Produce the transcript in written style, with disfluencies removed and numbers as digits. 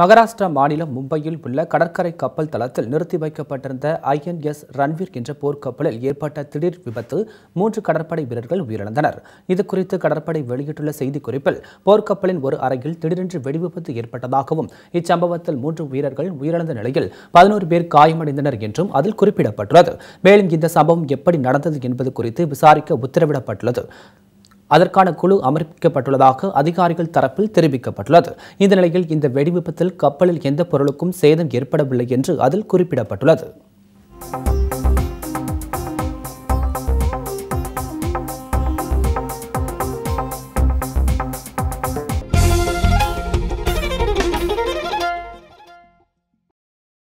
மகாராஷ்டிரா மாநிலம் மும்பையில் உள்ள கடற்கரை கப்பல் தளத்தில் நிறுத்தி வைக்கப்பட்டிருந்த INS ரன்வீர் என்ற போர்க்கப்பலில் ஏற்பட்ட திடீர் விபத்து 3 கடற்படை வீரர்கள் உயிரிழந்தனர். இது குறித்து கடற்படை வெளியிட்டுள்ள செய்திக்குறிப்பில் போர்க்கப்பலின் ஒரு அறையில் திடீரென்று வெடிவிபத்து ஏற்பட்டதாகவும் இச்சம்பவத்தில் 3 வீரர்கள் உயிரிழந்த நிலையில் 11 பேர் காயமடைந்தனர் என்றும் அதில் குறிப்பிடப்பட்டுள்ளது. மேலும் இந்த சம்பவம் எப்படி நடந்தது என்பது குறித்து விசாரிக்க உத்தரவிடப்பட்டுள்ளது. அதற்கான குழு அமைக்கப்பட்டுள்ளதாக அதிகாரிகள் தரப்பில் தெரிவிக்கப்பட்டுள்ளது. இந்த நிலையில் இந்த வெடிவிபத்தில் கப்பலில் எந்த பொருளுக்கும் சேதம் ஏற்படவில்லை என்று அதில் குறிப்பிடப்பட்டுள்ளது.